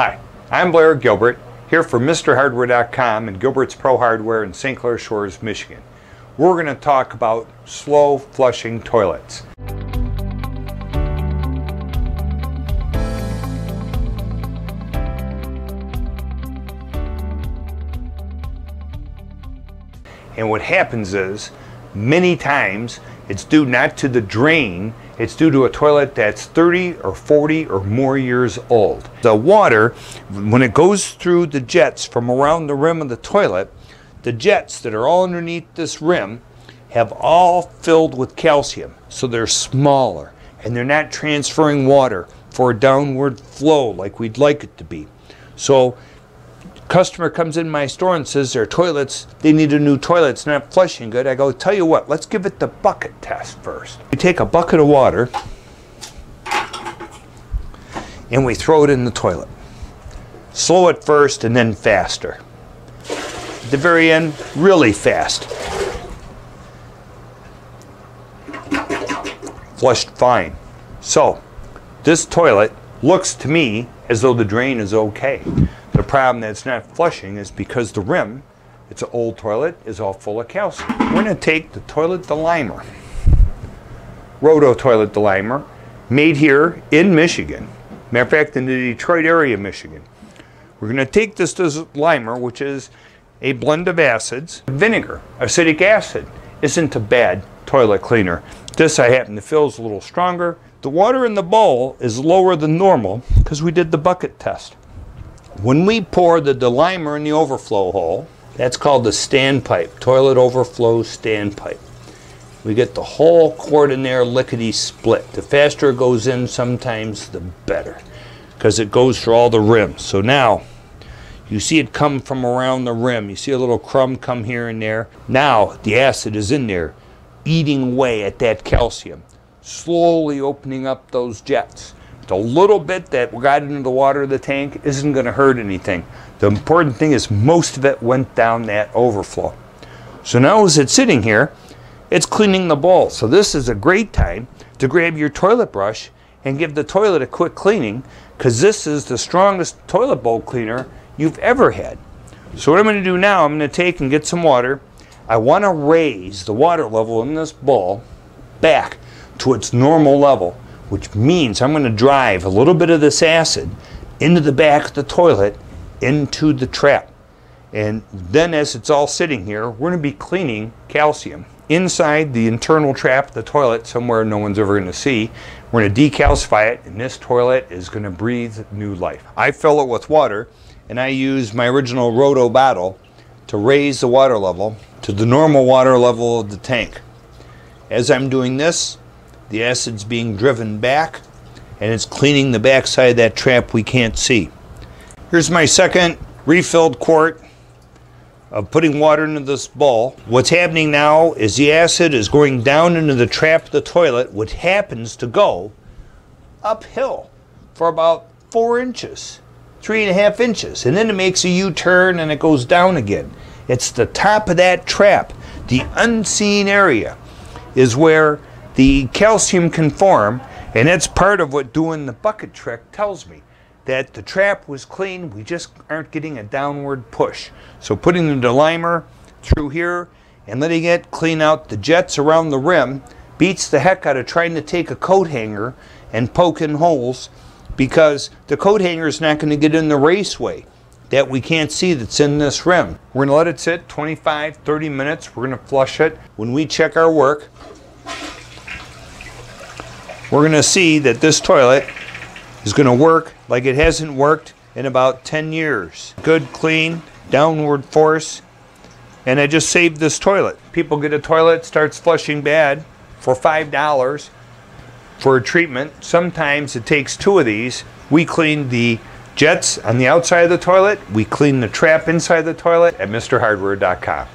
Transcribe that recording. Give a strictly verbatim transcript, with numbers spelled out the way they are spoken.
Hi, I'm Blair Gilbert, here for Mister Hardware dot com and Gilbert's Pro Hardware in Saint Clair Shores, Michigan. We're going to talk about slow flushing toilets. And what happens is, many times, it's due not to the drain, it's due to a toilet that's thirty or forty or more years old. The water, when it goes through the jets from around the rim of the toilet, the jets that are all underneath this rim have all filled with calcium. So they're smaller and they're not transferring water for a downward flow like we'd like it to be. So customer comes in my store and says their toilets, they need a new toilet, it's not flushing good. I go, tell you what, let's give it the bucket test first. We take a bucket of water and we throw it in the toilet. Slow at first and then faster. At the very end, really fast. Flushed fine. So this toilet looks to me as though the drain is okay. The problem that's not flushing is because the rim, it's an old toilet, is all full of calcium. We're going to take the toilet delimer, ROOTO toilet delimer, made here in Michigan. Matter of fact, in the Detroit area, Michigan. We're going to take this delimer, which is a blend of acids, vinegar, acetic acid. Isn't a bad toilet cleaner. This I happen to feel is a little stronger. The water in the bowl is lower than normal because we did the bucket test. When we pour the delimer in the overflow hole, that's called the standpipe, toilet overflow standpipe. We get the whole quart in there lickety split. The faster it goes in, sometimes the better, because it goes through all the rims. So now, you see it come from around the rim. You see a little crumb come here and there. Now the acid is in there, eating away at that calcium, slowly opening up those jets. The little bit that got into the water of the tank isn't going to hurt anything. The important thing is most of it went down that overflow. So now as it's sitting here, it's cleaning the bowl. So this is a great time to grab your toilet brush and give the toilet a quick cleaning, because this is the strongest toilet bowl cleaner you've ever had. So what I'm going to do now, I'm going to take and get some water. I want to raise the water level in this bowl back to its normal level, which means I'm going to drive a little bit of this acid into the back of the toilet, into the trap. And then as it's all sitting here, we're going to be cleaning calcium inside the internal trap of the toilet, somewhere no one's ever going to see. We're going to decalcify it, and this toilet is going to breathe new life. I fill it with water, and I use my original ROOTO bottle to raise the water level to the normal water level of the tank. As I'm doing this, the acid's being driven back, and it's cleaning the backside of that trap we can't see. Here's my second refilled quart of putting water into this bowl. What's happening now is the acid is going down into the trap of the toilet, which happens to go uphill for about four inches, three and a half inches, and then it makes a U-turn and it goes down again. It's the top of that trap, the unseen area, is where the calcium can form, and that's part of what doing the bucket trick tells me, that the trap was clean, we just aren't getting a downward push. So putting the delimer through here and letting it clean out the jets around the rim beats the heck out of trying to take a coat hanger and poke in holes, because the coat hanger is not going to get in the raceway that we can't see that's in this rim. We're going to let it sit twenty-five, thirty minutes. We're going to flush it. When we check our work, we're going to see that this toilet is going to work like it hasn't worked in about ten years. Good, clean, downward force, and I just saved this toilet. People get a toilet, starts flushing bad for five dollars for a treatment. Sometimes it takes two of these. We clean the jets on the outside of the toilet. We clean the trap inside the toilet at Mister Hardware dot com.